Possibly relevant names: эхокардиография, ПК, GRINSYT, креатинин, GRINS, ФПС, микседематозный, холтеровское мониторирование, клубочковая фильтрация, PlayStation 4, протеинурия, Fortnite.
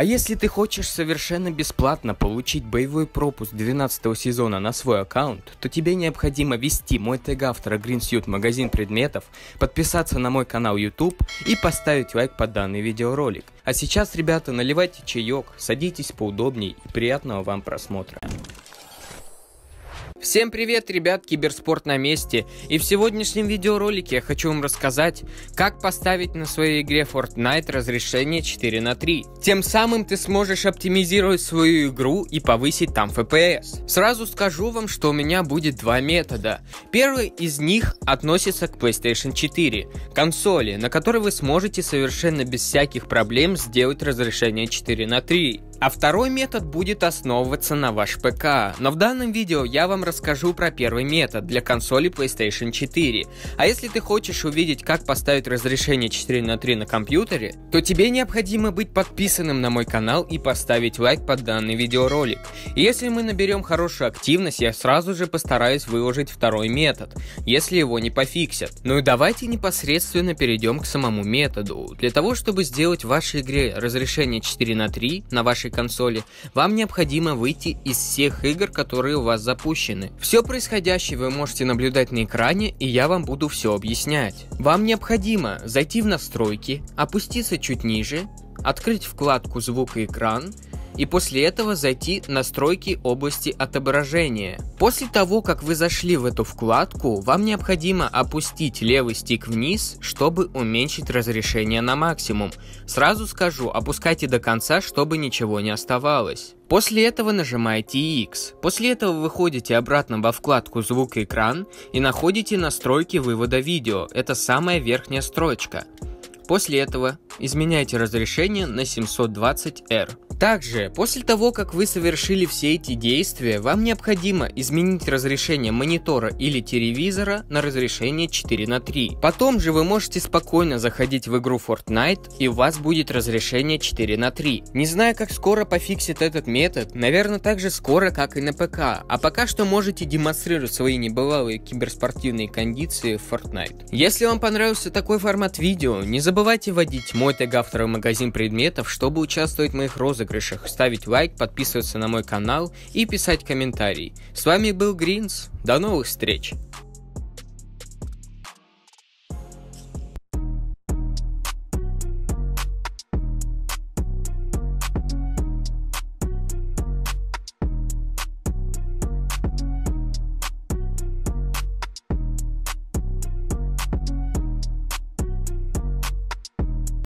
А если ты хочешь совершенно бесплатно получить боевой пропуск 12 сезона на свой аккаунт, то тебе необходимо ввести мой тег автора GRINSYT магазин предметов, подписаться на мой канал YouTube и поставить лайк под данный видеоролик. А сейчас, ребята, наливайте чаек, садитесь поудобней и приятного вам просмотра. Всем привет, ребят, Киберспорт на месте, и в сегодняшнем видеоролике я хочу вам рассказать, как поставить на своей игре Fortnite разрешение 4:3. Тем самым ты сможешь оптимизировать свою игру и повысить там FPS. Сразу скажу вам, что у меня будет два метода. Первый из них относится к PlayStation 4, консоли, на которой вы сможете совершенно без всяких проблем сделать разрешение 4:3. А второй метод будет основываться на ваш ПК, но в данном видео я вам расскажу про первый метод для консоли PlayStation 4. А если ты хочешь увидеть, как поставить разрешение 4:3 на компьютере, то тебе необходимо быть подписанным на мой канал и поставить лайк под данный видеоролик. И если мы наберем хорошую активность, я сразу же постараюсь выложить второй метод, если его не пофиксят. Ну и давайте непосредственно перейдем к самому методу. Для того, чтобы сделать в вашей игре разрешение 4:3 на вашей консоли, вам необходимо выйти из всех игр, которые у вас запущены. Все происходящее вы можете наблюдать на экране, и я вам буду все объяснять. Вам необходимо зайти в настройки, опуститься чуть ниже, открыть вкладку «Звук и экран», и после этого зайти в настройки области отображения. После того, как вы зашли в эту вкладку, вам необходимо опустить левый стик вниз, чтобы уменьшить разрешение на максимум. Сразу скажу, опускайте до конца, чтобы ничего не оставалось. После этого нажимаете X. После этого выходите обратно во вкладку «Звук и экран» и находите настройки вывода видео. Это самая верхняя строчка. После этого изменяйте разрешение на 720R. Также, после того, как вы совершили все эти действия, вам необходимо изменить разрешение монитора или телевизора на разрешение 4:3. Потом же вы можете спокойно заходить в игру Fortnite, и у вас будет разрешение 4:3. Не знаю, как скоро пофиксит этот метод, наверное, так же скоро, как и на ПК. А пока что можете демонстрировать свои небывалые киберспортивные кондиции в Fortnite. Если вам понравился такой формат видео, не забывайте вводить мой тег автора в магазин предметов, чтобы участвовать в моих розыгрышах, ставить лайк, подписываться на мой канал и писать комментарий. С вами был GRINS, до новых встреч!